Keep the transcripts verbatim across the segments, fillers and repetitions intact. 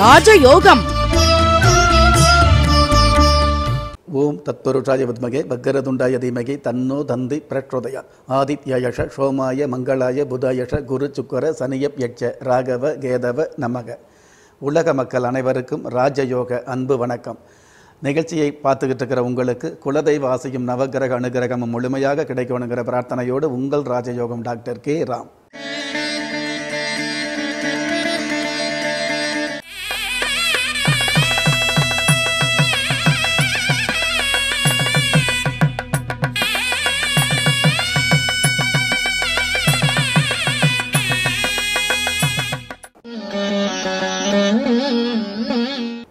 ராஜயோகம். ஓம் தத்புருஷாய வித்மகே வக்ரதுண்டாய தீமகி தன்னோ தந்தி பிரச்சோதயாத். ஆதித்யயஷ சோமாய மங்களாய புதயஷ குரு சுக்கர சனியப் யட்ச ராகவ கேதவ நமக. உலக மக்கள் அனைவருக்கும் ராஜயோக அன்பு வணக்கம். நிகழ்ச்சியை பார்த்துக்கிட்டு இருக்கிற உங்களுக்கு குலதெய்வ ஆசையும் நவகிரக அனுகிரகமும் முழுமையாக கிடைக்கணுங்கிற பிரார்த்தனையோடு உங்கள் ராஜயோகம் டாக்டர் கே ராம்.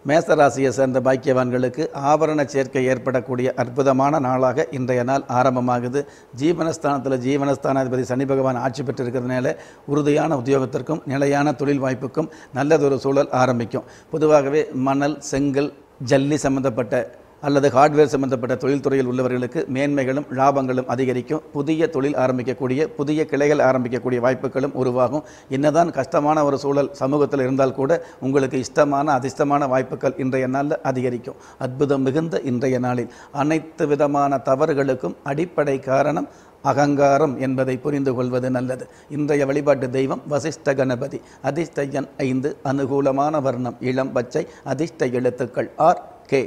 மேசராசியை சேர்ந்த பாக்கியவான்களுக்கு ஆபரண சேர்க்கை ஏற்படக்கூடிய அற்புதமான நாளாக இன்றைய நாள் ஆரம்பமாகுது. ஜீவனஸ்தானத்தில் ஜீவனஸ்தானாதிபதி சனி பகவான் ஆட்சி பெற்றிருக்கிறதுனால உறுதியான உத்தியோகத்திற்கும் நிலையான தொழில் வாய்ப்புக்கும் நல்லதொரு சூழல் ஆரம்பிக்கும். பொதுவாகவே மணல் செங்கல் ஜல்லி சம்பந்தப்பட்ட அல்லது ஹார்ட்வேர் சம்பந்தப்பட்ட தொழில் துறையில் உள்ளவர்களுக்கு மேன்மைகளும் லாபங்களும் அதிகரிக்கும். புதிய தொழில் ஆரம்பிக்கக்கூடிய புதிய கிளைகள் ஆரம்பிக்கக்கூடிய வாய்ப்புகளும் உருவாகும். என்னதான் கஷ்டமான ஒரு சூழல் சமூகத்தில் இருந்தால் கூட உங்களுக்கு இஷ்டமான அதிர்ஷ்டமான வாய்ப்புகள் இன்றைய நாளில் அதிகரிக்கும். அற்புதம் மிகுந்த இன்றைய நாளில் அனைத்து விதமான தவறுகளுக்கும் அடிப்படை காரணம் அகங்காரம் என்பதை புரிந்து கொள்வது நல்லது. இன்றைய வழிபாட்டு தெய்வம் வசிஷ்ட கணபதி. அதிர்ஷ்ட எண் ஐந்து, அனுகூலமான வர்ணம் இளம் பச்சை, அதிர்ஷ்ட எழுத்துக்கள் ஆர் கே.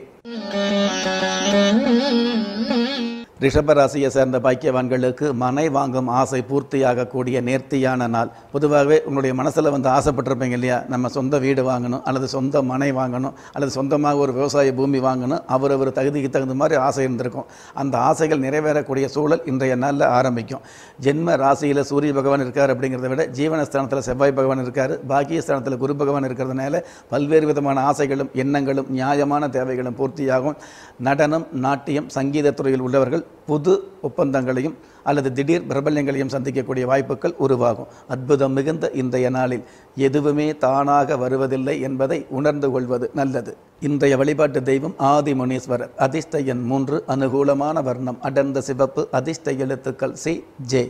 ரிஷபராசியை சேர்ந்த பாக்கியவான்களுக்கு மனை வாங்கும் ஆசை பூர்த்தியாகக்கூடிய நேர்த்தியான நாள். பொதுவாகவே உங்களுடைய மனசில் வந்து ஆசைப்பட்டிருப்பீங்க இல்லையா, நம்ம சொந்த வீடு வாங்கணும் அல்லது சொந்த மனை வாங்கணும் அல்லது சொந்தமாக ஒரு விவசாய பூமி வாங்கணும், அவரவர் தகுதிக்கு தகுந்த மாதிரி ஆசை இருந்திருக்கும். அந்த ஆசைகள் நிறைவேறக்கூடிய சூழல் இன்றைய நாளில் ஆரம்பிக்கும். ஜென்ம ராசியில் சூரிய பகவான் இருக்கார். அப்படிங்கிறத விட ஜீவனஸ்தானத்தில் செவ்வாய் பகவான் இருக்கார். பாக்கியஸ்தானத்தில் குரு பகவான் இருக்கிறதுனால பல்வேறு விதமான ஆசைகளும் எண்ணங்களும் நியாயமான தேவைகளும் பூர்த்தியாகும். நடனம் நாட்டியம் சங்கீத துறையில் உள்ளவர்கள் புது ஒப்பந்தங்களையும் அல்லது திடீர் பிரபல்யங்களையும் சந்திக்கக்கூடிய வாய்ப்புகள் உருவாகும். அற்புதம் மிகுந்த இன்றைய நாளில் எதுவுமே தானாக வருவதில்லை என்பதை உணர்ந்து கொள்வது நல்லது. இன்றைய வழிபாட்டு தெய்வம் ஆதிமுனீஸ்வரர். அதிர்ஷ்ட எண் மூன்று, அனுகூலமான வர்ணம் அடர்ந்த சிவப்பு, அதிர்ஷ்ட எழுத்துக்கள் சி ஜே.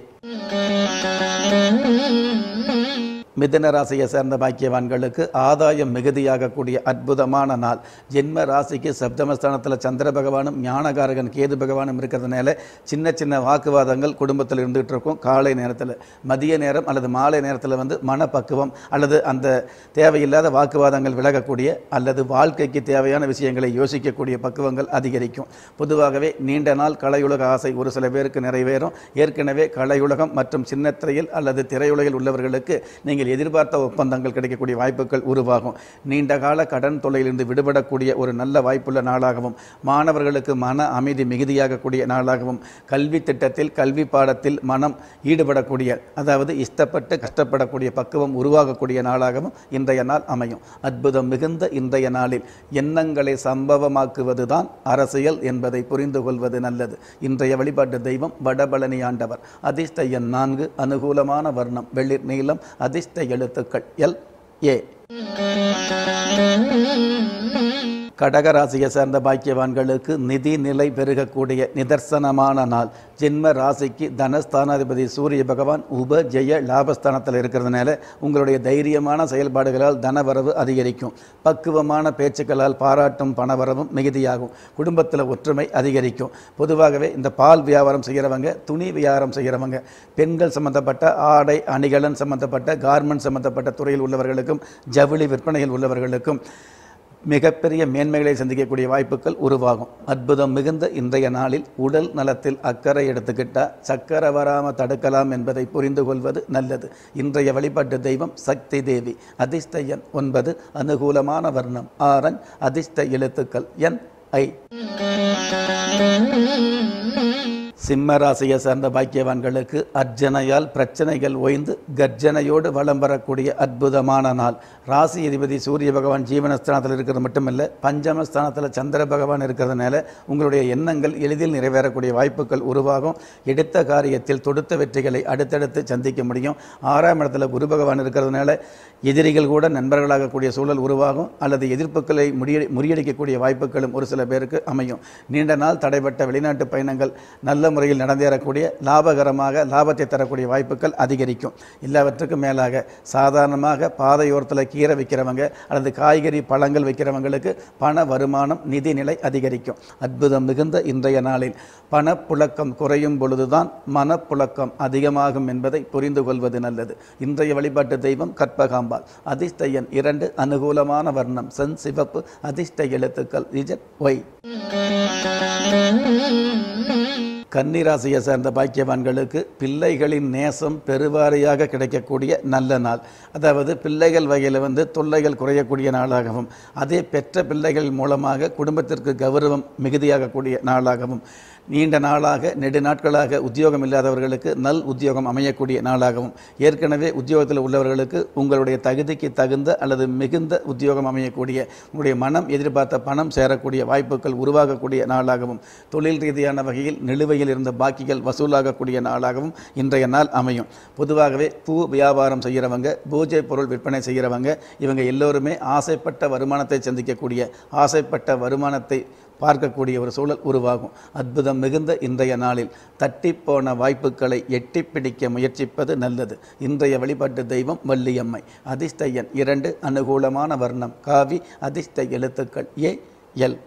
மிதன ராசியை சேர்ந்த பாக்கியவான்களுக்கு ஆதாயம் மிகுதியாகக்கூடிய அற்புதமான நாள். ஜென்ம ராசிக்கு சப்தமஸ்தானத்தில் சந்திர பகவானும் ஞானகாரகன் கேது பகவானும் இருக்கிறதுனால சின்ன சின்ன வாக்குவாதங்கள் குடும்பத்தில் இருந்துகிட்டு இருக்கும். காலை நேரத்தில் மதிய நேரம் அல்லது மாலை நேரத்தில் வந்து மனப்பக்குவம் அல்லது அந்த தேவையில்லாத வாக்குவாதங்கள் விலகக்கூடிய அல்லது வாழ்க்கைக்கு தேவையான விஷயங்களை யோசிக்கக்கூடிய பக்குவங்கள் அதிகரிக்கும். பொதுவாகவே நீண்ட நாள் கலையுலக ஆசை ஒரு சில பேருக்கு நிறைவேறும். ஏற்கனவே கலையுலகம் மற்றும் சின்னத்திரையில் அல்லது திரையுலகில் உள்ளவர்களுக்கு நீங்கள் எதிர்பார்த்த ஒப்பந்தங்கள் கிடைக்கக்கூடிய வாய்ப்புகள் உருவாகும். நீண்டகால கடன் தொல்லையிலிருந்து விடுபடக்கூடிய ஒரு நல்ல வாய்ப்புள்ள நாளாகவும், மாணவர்களுக்கு மன அமைதி மிகுதியாகக்கூடிய நாளாகவும், கல்வி திட்டத்தில் கல்வி பாடத்தில் மனம் ஈடுபடக்கூடிய அதாவது இஷ்டப்பட்டு கஷ்டப்படக்கூடிய பக்குவம் உருவாகக்கூடிய நாளாகவும் இன்றைய நாள் அமையும். அற்புதம் மிகுந்த இன்றைய நாளில் எண்ணங்களை சம்பவமாக்குவது தான் அரசியல் என்பதை புரிந்து கொள்வது நல்லது. இன்றைய வழிபாட்டு தெய்வம் வடபழனி ஆண்டவர். அதிர்ஷ்ட எண் நான்கு, அனுகூலமான வர்ணம் வெளிர் நீளம், அதிர்ஷ்ட எழுத்துக்கள் எல் ஏ. கடகராசியை சேர்ந்த பாக்கியவான்களுக்கு நிதி நிலை பெருகக்கூடிய நிதர்சனமான நாள். ஜென்ம ராசிக்கு தனஸ்தானாதிபதி சூரிய பகவான் உப ஜெய லாபஸ்தானத்தில் இருக்கிறதுனால உங்களுடைய தைரியமான செயல்பாடுகளால் தனவரவு அதிகரிக்கும். பக்குவமான பேச்சுக்களால் பாராட்டும் பணவரவும் மிகுதியாகும். குடும்பத்தில் ஒற்றுமை அதிகரிக்கும். பொதுவாகவே இந்த பால் வியாபாரம் செய்கிறவங்க, துணி வியாபாரம் செய்கிறவங்க, பெண்கள் சம்பந்தப்பட்ட ஆடை அணிகலன் சம்பந்தப்பட்ட கார்மெண்ட் சம்பந்தப்பட்ட துறையில் உள்ளவர்களுக்கும் ஜவுளி விற்பனையில் உள்ளவர்களுக்கும் மிகப்பெரிய மேன்மைகளை சந்திக்கக்கூடிய வாய்ப்புகள் உருவாகும். அற்புதம் மிகுந்த இன்றைய நாளில் உடல் நலத்தில் அக்கறை எடுத்துக்கிட்டால் சக்கரை வராமல் தடுக்கலாம் என்பதை புரிந்து கொள்வது நல்லது. இன்றைய வழிபாட்டு தெய்வம் சக்தி தேவி. அதிர்ஷ்ட எண் ஒன்பது, அனுகூலமான வர்ணம் ஆரன், அதிர்ஷ்ட எழுத்துக்கள் என் ஐ. சிம்ம ராசியை சார்ந்த பாக்கியவான்களுக்கு அர்ஜனையால் பிரச்சனைகள் ஓய்ந்து கர்ஜனையோடு வளம் வரக்கூடிய அற்புதமான நாள். ராசி அதிபதி சூரிய பகவான் ஜீவனஸ்தானத்தில் இருக்கிறது மட்டுமில்லை, பஞ்சமஸ்தானத்தில் சந்திர பகவான் இருக்கிறதுனால உங்களுடைய எண்ணங்கள் எளிதில் நிறைவேறக்கூடிய வாய்ப்புகள் உருவாகும். எடுத்த காரியத்தில் தொடுத்த வெற்றிகளை அடுத்தடுத்து சந்திக்க முடியும். ஆறாம் இடத்துல குரு பகவான் இருக்கிறதுனால எதிரிகள் கூட நண்பர்களாகக்கூடிய சூழல் உருவாகும் அல்லது எதிர்ப்புகளை முறிய முறியடிக்கக்கூடிய வாய்ப்புகளும் ஒரு சில பேருக்கு அமையும். நீண்ட நாள் தடைபட்ட வெளிநாட்டு பயணங்கள் நல்ல முறையில் நடந்தேறக்கூடிய லாபகரமாக லாபத்தை தரக்கூடிய வாய்ப்புகள் அதிகரிக்கும். எல்லாவற்றுக்கு மேலாக சாதாரணமாக பாதையோரத்தில் கீரை விற்கிறவங்க அல்லது காய்கறி பழங்கள் விற்கிறவங்களுக்கு பண வருமானம் நிதிநிலை அதிகரிக்கும். அற்புதம் மிகுந்த இன்றைய நாளில் பணப்புழக்கம் குறையும் பொழுதுதான் மனப்புழக்கம் அதிகமாகும் என்பதை புரிந்து கொள்வது நல்லது. இன்றைய வழிபாட்டு தெய்வம் கற்பகாம்பாள். அதிஷ்டயன் இரண்டு. அனுகூலமான வர்ணம் சென் சிவப்பு. அதிர்ஷ்ட எழுத்துக்கள் இஜட் ஒய். கன்னிராசியை சேர்ந்த பாக்கியவான்களுக்கு பிள்ளைகளின் நேசம் பெருவாரியாக கிடைக்கக்கூடிய நல்ல நாள். அதாவது பிள்ளைகள் வகையில் வந்து தொல்லைகள் குறையக்கூடிய நாளாகவும், அதே பெற்ற பிள்ளைகள் மூலமாக குடும்பத்திற்கு கௌரவம் மிகுதியாகக்கூடிய நாளாகவும், நீண்ட நாளாக நெடு நாட்களாக உத்தியோகம் இல்லாதவர்களுக்கு நல் உத்தியோகம் அமையக்கூடிய நாளாகவும், ஏற்கனவே உத்தியோகத்தில் உள்ளவர்களுக்கு உங்களுடைய தகுதிக்கு தகுந்த அல்லது மிகுந்த உத்தியோகம் அமையக்கூடிய, உங்களுடைய மனம் எதிர்பார்த்த பணம் சேரக்கூடிய வாய்ப்புகள் உருவாகக்கூடிய நாளாகவும், தொழில் ரீதியான வகையில் நிலுவையில் இருந்த பாக்கிகள் வசூலாகக்கூடிய நாளாகவும் இன்றைய நாள் அமையும். பொதுவாகவே பூ வியாபாரம் செய்கிறவங்க, பூஜை பொருள் விற்பனை செய்கிறவங்க, இவங்க எல்லோருமே ஆசைப்பட்ட வருமானத்தை சந்திக்கக்கூடிய, ஆசைப்பட்ட வருமானத்தை பார்க்கக்கூடிய ஒரு சூழல் உருவாகும். அற்புதம் மிகுந்த இன்றைய நாளில் தட்டிப்போன வாய்ப்புகளை எட்டி பிடிக்க முயற்சிப்பது நல்லது. இன்றைய வழிபாட்டு தெய்வம் வள்ளியம்மை. அதிர்ஷ்ட எண் இரண்டு. அனுகூலமான வர்ணம் காவி. அதிர்ஷ்ட எழுத்துக்கள் ஏ எல்.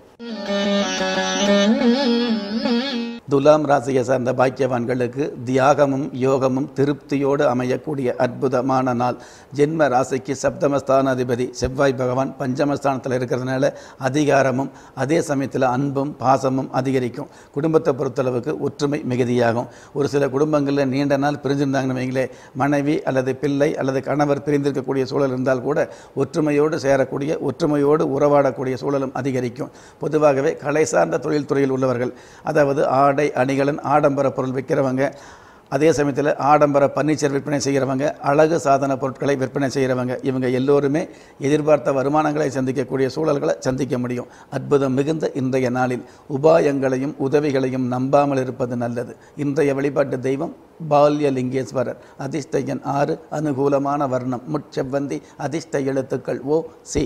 துலாம் ராசியை சார்ந்த பாக்கியவான்களுக்கு தியாகமும் யோகமும் திருப்தியோடு அமையக்கூடிய அற்புதமான நாள். ஜென்ம ராசிக்கு சப்தமஸ்தானாதிபதி செவ்வாய் பகவான் பஞ்சமஸ்தானத்தில் இருக்கிறதுனால அதிகாரமும் அதே சமயத்தில் அன்பும் பாசமும் அதிகரிக்கும். குடும்பத்தை பொறுத்தளவுக்கு ஒற்றுமை மிகுதியாகும். ஒரு சில குடும்பங்களில் நீண்ட நாள் பிரிஞ்சிருந்தாங்கன்னு வைங்களே, மனைவி அல்லது பிள்ளை அல்லது கணவர் பிரிந்திருக்கக்கூடிய சூழல் இருந்தால் கூட ஒற்றுமையோடு சேரக்கூடிய, ஒற்றுமையோடு உறவாடக்கூடிய சூழலும் அதிகரிக்கும். பொதுவாகவே கலை சார்ந்த தொழில் துறையில் உள்ளவர்கள், அதாவது ஆடை அணிகலன் ஆடம்பர பொருள் விற்கிறவங்க, அதே சமயத்தில் ஆடம்பர பர்னிச்சர் விற்பனை செய்கிறவங்க, அழகு சாதன பொருட்களை விற்பனை செய்கிறவங்க, இவங்க எல்லோருமே எதிர்பார்த்த வருமானங்களை சந்திக்கக்கூடிய சூழல்களை சந்திக்க முடியும். அற்புதம் மிகுந்த இன்றைய நாளில் உபாயங்களையும் உதவிகளையும் நம்பாமல் இருப்பது நல்லது. இன்றைய வழிபாட்டு தெய்வம் பால்யலிங்கேஸ்வரர். அதிர்ஷ்ட எண் ஆறு. அனுகூலமான வர்ணம் முச்செவ்வந்தி. அதிர்ஷ்ட எழுத்துக்கள் ஓ சி.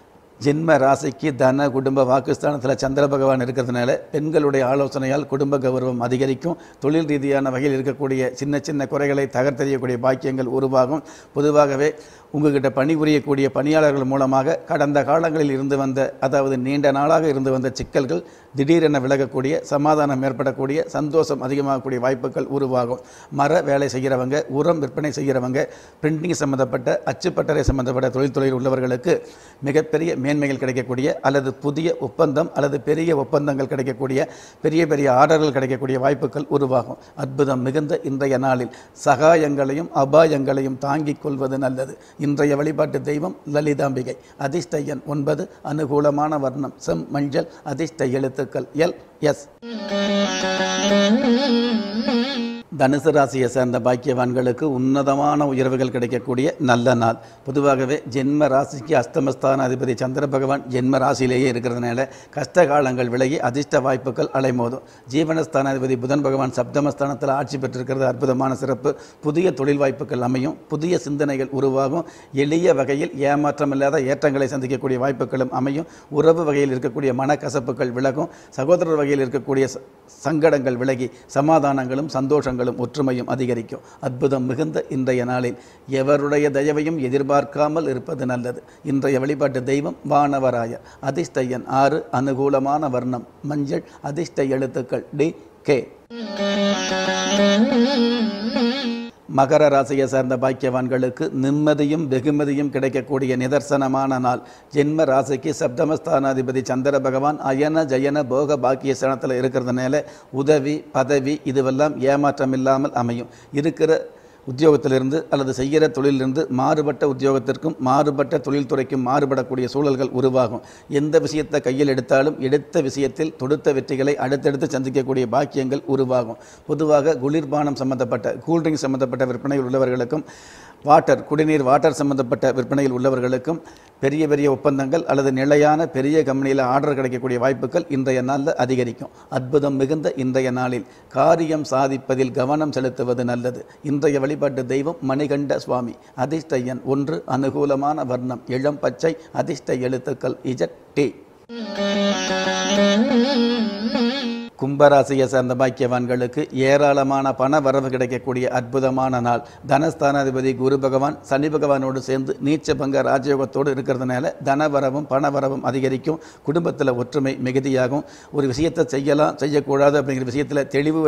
ஜென்ம ராசிக்கு தன குடும்ப வாக்குஸ்தானத்தில் சந்திர பகவான் இருக்கிறதுனால பெண்களுடைய ஆலோசனையால் குடும்ப கௌரவம் அதிகரிக்கும். தொழில் ரீதியான வகையில் இருக்கக்கூடிய சின்ன சின்ன குறைகளை தகர்த்தெறியக்கூடிய பாக்கியங்கள் உருவாகும். பொதுவாகவே உங்கள்கிட்ட பணிபுரியக்கூடிய பணியாளர்கள் மூலமாக கடந்த காலங்களில் இருந்து வந்த, அதாவது நீண்ட நாளாக இருந்து வந்த சிக்கல்கள் திடீரென விலகக்கூடிய, சமாதானம் ஏற்படக்கூடிய, சந்தோஷம் அதிகமாகக்கூடிய வாய்ப்புகள் உருவாகும். மர வேலை செய்கிறவங்க, உரம் விற்பனை செய்கிறவங்க, பிரிண்டிங் சம்மந்தப்பட்ட அச்சுப்பட்டறை சம்மந்தப்பட்ட தொழில்துறையில் உள்ளவர்களுக்கு மிகப்பெரிய மேன்மைகள் கிடைக்கக்கூடிய, அல்லது புதிய ஒப்பந்தம் அல்லது பெரிய ஒப்பந்தங்கள் கிடைக்கக்கூடிய, பெரிய பெரிய ஆர்டர்கள் கிடைக்கக்கூடிய வாய்ப்புகள் உருவாகும். அற்புதம் மிகுந்த இன்றைய நாளில் சகாயங்களையும் அபாயங்களையும் தாங்கிக் கொள்வது நல்லது. இன்றைய வழிபாட்டு தெய்வம் லலிதாம்பிகை. அதிர்ஷ்ட எண் ஒன்பது. அனுகூலமான வர்ணம் செம் மஞ்சள். அதிர்ஷ்ட எழுத்துக்கள் எல் எஸ். தனுசு ராசியை சேர்ந்த பாக்கியவான்களுக்கு உன்னதமான உயர்வுகள் கிடைக்கக்கூடிய நல்ல நாள். பொதுவாகவே ஜென்ம ராசிக்கு அஷ்டமஸ்தான அதிபதி சந்திர பகவான் ஜென்ம ராசியிலேயே இருக்கிறதுனால கஷ்ட காலங்கள் விலகி அதிர்ஷ்ட வாய்ப்புகள் அலைமோதும். ஜீவனஸ்தான அதிபதி புதன் பகவான் சப்தமஸ்தானத்தில் ஆட்சி பெற்றிருக்கிறது அற்புதமான சிறப்பு. புதிய தொழில் வாய்ப்புகள் அமையும், புதிய சிந்தனைகள் உருவாகும், எளிய வகையில் ஏமாற்றம் இல்லாத ஏற்றங்களை சந்திக்கக்கூடிய வாய்ப்புகளும் அமையும். உறவு வகையில் இருக்கக்கூடிய மனக்கசப்புகள் விலகும். சகோதரர் வகையில் இருக்கக்கூடிய சங்கடங்கள் விலகி சமாதானங்களும் சந்தோஷங்களும் ஒற்றுமையும் அதிகரிக்கும். அற்புதம் மிகுந்த இன்றைய நாளில் எவருடைய தயவையும் எதிர்பார்க்காமல் இருப்பது நல்லது. இன்றைய வழிபாட்டு தெய்வம் வானவராயர். அதிர்ஷ்ட எண் ஆறு. அனுகூலமான வர்ணம் மஞ்சள். அதிர்ஷ்ட எழுத்துக்கள் டி கே. மகர ராசியை சார்ந்த பாக்கியவான்களுக்கு நிம்மதியும் வெகுமதியும் கிடைக்கக்கூடிய நிதர்சனமான நாள். ஜென்ம ராசிக்கு சப்தமஸ்தானாதிபதி சந்திர பகவான் அயன ஜயன போக பாக்கிய ஸ்தானத்தில் இருக்கிறதுனால உதவி பதவி இதுவெல்லாம் ஏமாற்றம் இல்லாமல் அமையும். இருக்கிற உத்தியோகத்திலிருந்து அல்லது செய்கிற தொழிலிருந்து மாறுபட்ட உத்தியோகத்திற்கும் மாறுபட்ட தொழில்துறைக்கும் மாறுபடக்கூடிய சூழல்கள் உருவாகும். எந்த விஷயத்தை கையில் எடுத்தாலும் எடுத்த விஷயத்தில் தொடுத்த வெற்றிகளை அடுத்தடுத்து சந்திக்கக்கூடிய பாக்கியங்கள் உருவாகும். பொதுவாக குளிர்பானம் சம்மந்தப்பட்ட கூல்ட்ரிங்க் சம்மந்தப்பட்ட விற்பனையில் உள்ளவர்களுக்கும் Water, Kudinir, water, some of the Panil Ulavakum, Peri Veri Opanangal, Ala the Nilayana, Peri Camanila, Adra Karakakudi, Vipakal, Indayanala, Adigariko, Adbudam Meganda, Indayanalil, Kariam Sadi Padil, Gavanam Seletava than Alad, Indayavalipa the Deva, Manikanda Swami, Adistayan, Wundra, Anakulamana, Varnam, Yelam Pachai, Adista Yelatakal, Ejat Te. கும்பராசியை சார்ந்த பாக்கியவான்களுக்கு ஏராளமான பண வரவு கிடைக்கக்கூடிய அற்புதமான நாள். தனஸ்தானாதிபதி குரு பகவான் சனி பகவானோடு சேர்ந்து நீச்ச பங்க ராஜயோகத்தோடு இருக்கிறதுனால தனவரவும் பணவரவும் அதிகரிக்கும். குடும்பத்தில் ஒற்றுமை மிகுதியாகும். ஒரு விஷயத்தை செய்யலாம் செய்யக்கூடாது அப்படிங்கிற விஷயத்தில் தெளிவு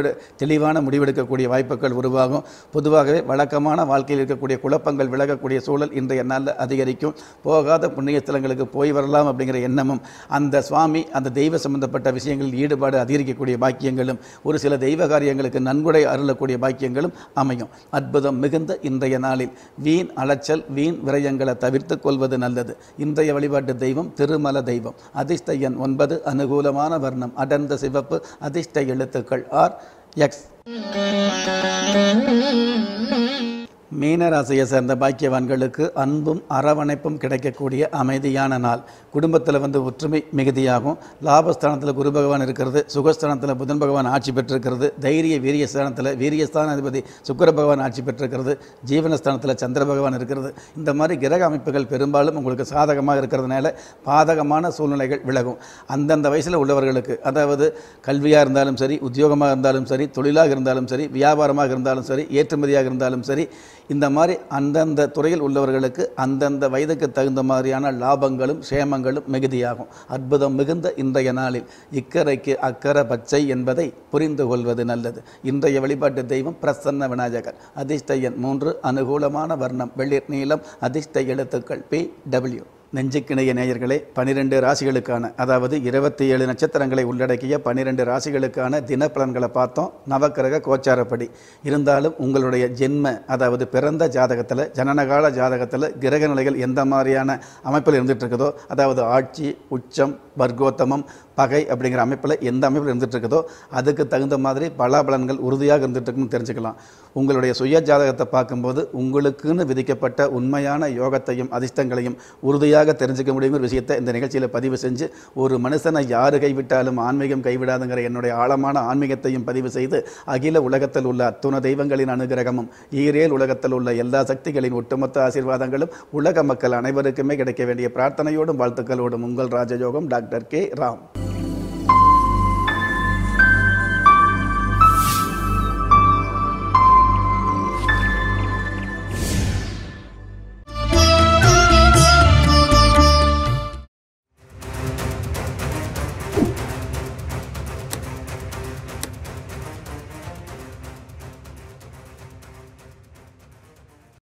தெளிவான முடிவெடுக்கக்கூடிய வாய்ப்புகள் உருவாகும். பொதுவாகவே வழக்கமான வாழ்க்கையில் இருக்கக்கூடிய குழப்பங்கள் விலகக்கூடிய சூழல் இன்றைய நாளில் அதிகரிக்கும். போகாத புண்ணிய ஸ்தலங்களுக்கு போய் வரலாம் அப்படிங்கிற எண்ணமும் அந்த சுவாமி அந்த தெய்வ சம்பந்தப்பட்ட விஷயங்களில் ஈடுபாடு அதிகரிக்க பாக்கியங்களும் ஒரு சில தெய்வ காரியங்களுக்கு நன்கொடை அருளக்கூடிய பாக்கியங்களும் அமையும். அற்புதம் மிகுந்த இன்றைய நாளில் வீண் அலைச்சல் வீண் விரயங்களை தவிர்த்துக் கொள்வது நல்லது. இன்றைய வழிபாட்டு தெய்வம் திருமல தெய்வம். அதிர்ஷ்ட எண் ஒன்பது. அனுகூலமான வர்ணம் அடர்ந்த சிவப்பு. அதிர்ஷ்ட எழுத்துக்கள் ஆர் எக்ஸ். மீனராசியை சேர்ந்த பாக்கியவான்களுக்கு அன்பும் அரவணைப்பும் கிடைக்கக்கூடிய அமைதியான நாள். குடும்பத்தில் வந்து ஒற்றுமை மிகுதியாகும். லாபஸ்தானத்தில் குரு பகவான் இருக்கிறது. சுகஸ்தானத்தில் புதன் பகவான் ஆட்சி பெற்றிருக்கிறது. தைரிய வீரிய ஸ்தானத்தில் வீரியஸ்தான அதிபதி சுக்கிர பகவான் ஆட்சி பெற்றிருக்கிறது. ஜீவனஸ்தானத்தில் சந்திர பகவான் இருக்கிறது. இந்த மாதிரி கிரக அமைப்புகள் பெரும்பாலும் உங்களுக்கு சாதகமாக இருக்கிறதுனால பாதகமான சூழ்நிலைகள் விலகும். அந்தந்த வயசில் உள்ளவர்களுக்கு, அதாவது கல்வியாக இருந்தாலும் சரி, உத்தியோகமாக இருந்தாலும் சரி, தொழிலாக இருந்தாலும் சரி, வியாபாரமாக இருந்தாலும் சரி, ஏற்றுமதியாக இருந்தாலும் சரி, இந்த மாதிரி அந்தந்த துறையில் உள்ளவர்களுக்கு அந்தந்த வயதுக்கு தகுந்த மாதிரியான லாபங்களும் சேமங்களும் மிகுதியாகும். அற்புதம் மிகுந்த இன்றைய நாளில் இக்கரைக்கு அக்கரை பச்சை என்பதை புரிந்து கொள்வது நல்லது. இன்றைய வழிபாட்டு தெய்வம் பிரசன்ன விநாயகர். அதிர்ஷ்ட எண் மூன்று. அனுகூலமான வர்ணம் வெளிர் நீளம். அதிர்ஷ்ட எழுத்துக்கள் பி டபிள்யூ. நெஞ்சுக்கிணைய நேயர்களே, பனிரெண்டு ராசிகளுக்கான, அதாவது இருபத்தி ஏழு நட்சத்திரங்களை உள்ளடக்கிய பன்னிரெண்டு ராசிகளுக்கான தினப்பலன்களை பார்த்தோம் நவக்கிரக கோச்சாரப்படி. இருந்தாலும் உங்களுடைய ஜென்ம, அதாவது பிறந்த ஜாதகத்தில், ஜனனகால ஜாதகத்தில் கிரக நிலைகள் எந்த மாதிரியான அமைப்பில் இருந்துகிட்டு இருக்குதோ, அதாவது ஆட்சி, உச்சம், வர்க்கோத்தமம், பகை அப்படிங்கிற அமைப்பில் எந்த அமைப்பில் இருந்துகிட்டு இருக்குதோ அதுக்கு தகுந்த மாதிரி பலாபலன்கள் உறுதியாக இருந்துகிட்ருக்குன்னு தெரிஞ்சுக்கலாம். உங்களுடைய சுய ஜாதகத்தை பார்க்கும்போது உங்களுக்குன்னு விதிக்கப்பட்ட உண்மையான யோகத்தையும் அதிர்ஷ்டங்களையும் உறுதியாக தெரிஞ்சுக்க முடியுங்கிற விஷயத்தை இந்த நிகழ்ச்சியில் பதிவு செஞ்சு, ஒரு மனுஷனை யார் கைவிட்டாலும் ஆன்மீகம் கைவிடாதுங்கிற என்னுடைய ஆழமான ஆன்மீகத்தையும் பதிவு செய்து, அகில உலகத்தில் உள்ள அத்துணை தெய்வங்களின் அனுகிரகமும் ஈரேல் உலகத்தில் உள்ள எல்லா சக்திகளின் ஒட்டுமொத்த ஆசீர்வாதங்களும் உலக மக்கள் அனைவருக்குமே கிடைக்க வேண்டிய பிரார்த்தனையோடும் வாழ்த்துக்களோடும் உங்கள் ராஜயோகம் டாக்டர் கே ராம்.